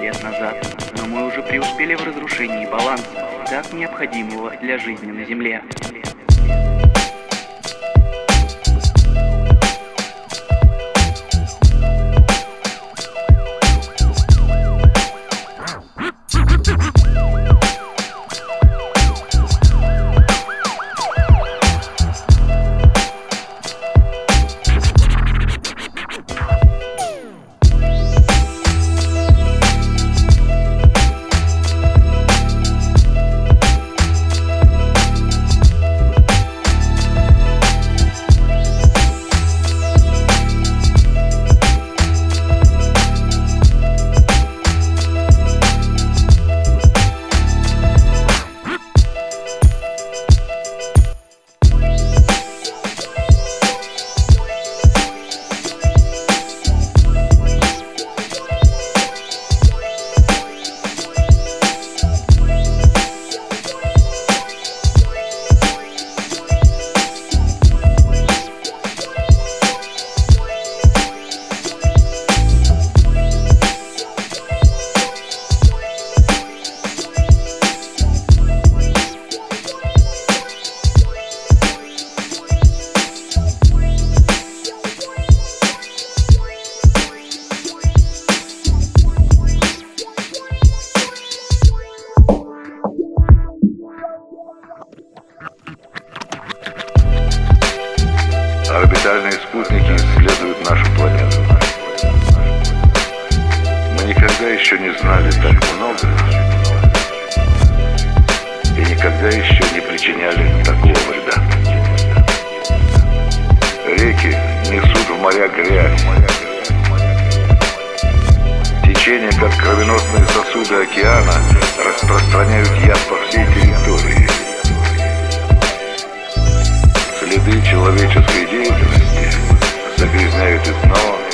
лет назад, но мы уже преуспели в разрушении баланса, так необходимого для жизни на Земле. Орбитальные спутники исследуют нашу планету. Мы никогда еще не знали так много и никогда еще не причиняли такого вреда. Реки несут в моря грязь. Течения, как кровеносные сосуды океана, распространяют яд по всей территории. Следы человеческой деятельности загрязняют и дно.